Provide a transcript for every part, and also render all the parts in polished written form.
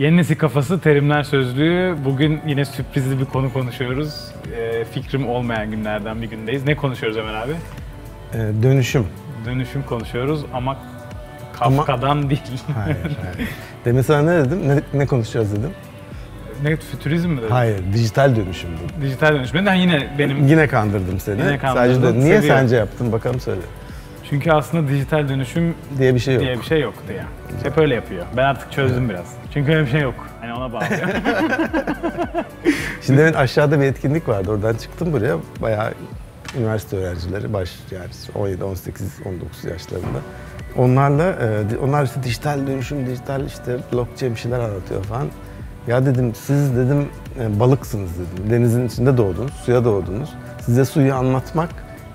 Yeni Nesil Kafası Terimler Sözlüğü. Bugün yine sürprizli bir konu konuşuyoruz. Fikrim olmayan günlerden bir gündeyiz. Ne konuşuyoruz Ömer abi? Dönüşüm. Dönüşüm konuşuyoruz ama Kafka'dan değil. Hayır. Demin sana ne dedim? Ne konuşacağız dedim? Ne, fütürizm mi dedim? Hayır, dijital dönüşüm dedim. Dijital dönüşüm. Ben yine kandırdım seni. Yine kandırdım. Sadece niye sence yaptın? Bakalım söyle. Çünkü aslında dijital dönüşüm diye bir şey yok. Hep öyle yapıyor. Ben artık çözdüm biraz. Çünkü öyle bir şey yok. Hani ona bağlı. Şimdi evet, aşağıda bir etkinlik vardı. Oradan çıktım buraya. Bayağı üniversite öğrencileri, yani 17, 18, 19 yaşlarında. Onlar işte dijital dönüşüm, dijital işte blockchain bir şeyler anlatıyor falan. Ya dedim, siz dedim balıksınız dedim. Denizin içinde doğdunuz, suya doğdunuz. Size suyu anlatmak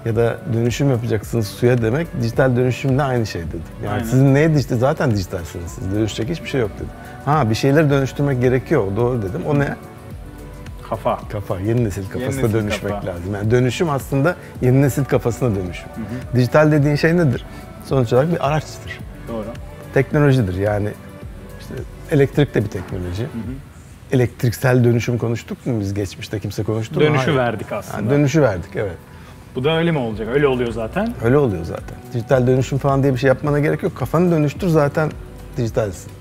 ya da dönüşüm yapacaksınız suya demek, dijital dönüşümle aynı şey dedi. Yani aynen. Sizin neydi işte, zaten dijitalsiniz, siz dönüşecek hiçbir şey yok dedi. Ha, bir şeyleri dönüştürmek gerekiyor, doğru dedim. O ne? Kafa. Kafa, yeni nesil kafasına dönüşmek lazım. Yani dönüşüm aslında yeni nesil kafasına dönüşüm. Hı hı. Dijital dediğin şey nedir? Sonuç olarak bir araçtır. Doğru. Teknolojidir yani. İşte elektrik de bir teknoloji. Hı hı. Elektriksel dönüşüm konuştuk mu biz geçmişte, kimse konuştu mu? Dönüşü verdik aslında. Yani dönüşü verdik, evet. Bu da öyle mi olacak? Öyle oluyor zaten. Öyle oluyor zaten. Dijital dönüşüm falan diye bir şey yapmana gerek yok. Kafanı dönüştür, zaten dijitalsin.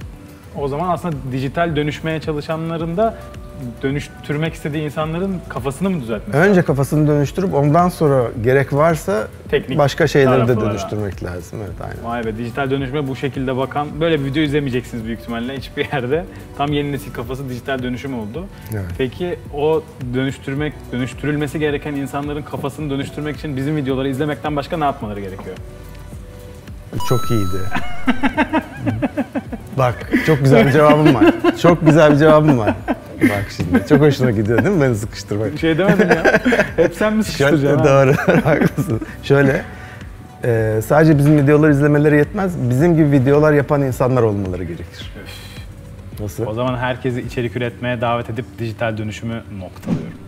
O zaman aslında dijital dönüşmeye çalışanların da dönüştürmek istediği insanların kafasını mı düzeltmek? Önce kafasını dönüştürüp ondan sonra gerek varsa teknik başka şeyleri de dönüştürmek lazım. Evet, aynen. Vay be, dijital dönüşme bu şekilde bakan, böyle bir video izlemeyeceksiniz büyük ihtimalle hiçbir yerde. Tam yeni nesil kafası dijital dönüşüm oldu. Evet. Peki o dönüştürülmesi gereken insanların kafasını dönüştürmek için bizim videoları izlemekten başka ne yapmaları gerekiyor? Çok iyiydi. Bak, çok güzel bir cevabım var. Çok güzel bir cevabım var. Bak şimdi, çok hoşuna gidiyor değil mi beni sıkıştırmak? Şey demedim ya, hep sen mi sıkıştıracaksın? Doğru, haklısın. Şöyle, sadece bizim videoları izlemeleri yetmez, bizim gibi videolar yapan insanlar olmaları gerekir. Nasıl? O zaman herkesi içerik üretmeye davet edip dijital dönüşümü noktalıyorum.